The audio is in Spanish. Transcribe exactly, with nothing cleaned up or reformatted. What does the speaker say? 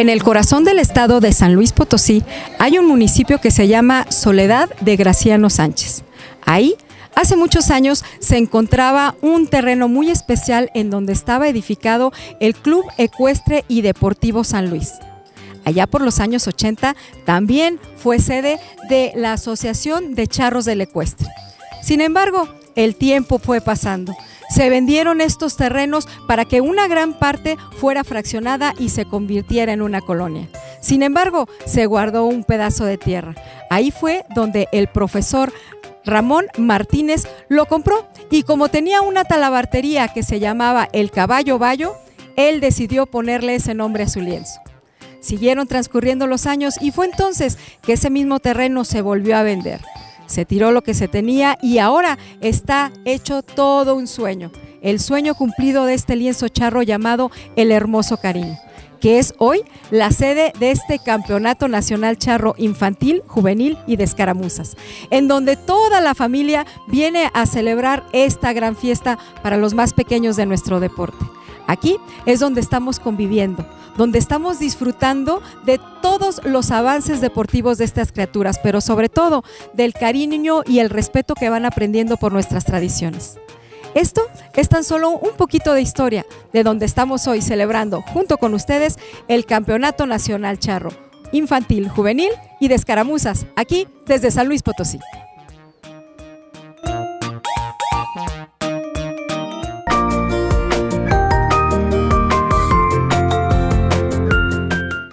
En el corazón del estado de San Luis Potosí hay un municipio que se llama Soledad de Graciano Sánchez. Ahí, hace muchos años, se encontraba un terreno muy especial en donde estaba edificado el Club Ecuestre y Deportivo San Luis. Allá por los años ochenta también fue sede de la Asociación de Charros del Ecuestre. Sin embargo, el tiempo fue pasando. Se vendieron estos terrenos para que una gran parte fuera fraccionada y se convirtiera en una colonia. Sin embargo, se guardó un pedazo de tierra. Ahí fue donde el profesor Ramón Martínez lo compró, y como tenía una talabartería que se llamaba El Caballo Bayo, él decidió ponerle ese nombre a su lienzo. Siguieron transcurriendo los años y fue entonces que ese mismo terreno se volvió a vender. Se tiró lo que se tenía y ahora está hecho todo un sueño, el sueño cumplido de este lienzo charro llamado El Hermoso Cariño, que es hoy la sede de este Campeonato Nacional Charro Infantil, Juvenil y de Escaramuzas, en donde toda la familia viene a celebrar esta gran fiesta para los más pequeños de nuestro deporte. Aquí es donde estamos conviviendo, donde estamos disfrutando de todos los avances deportivos de estas criaturas, pero sobre todo del cariño y el respeto que van aprendiendo por nuestras tradiciones. Esto es tan solo un poquito de historia de donde estamos hoy celebrando junto con ustedes el Campeonato Nacional Charro Infantil, Juvenil y de Escaramuzas, aquí desde San Luis Potosí.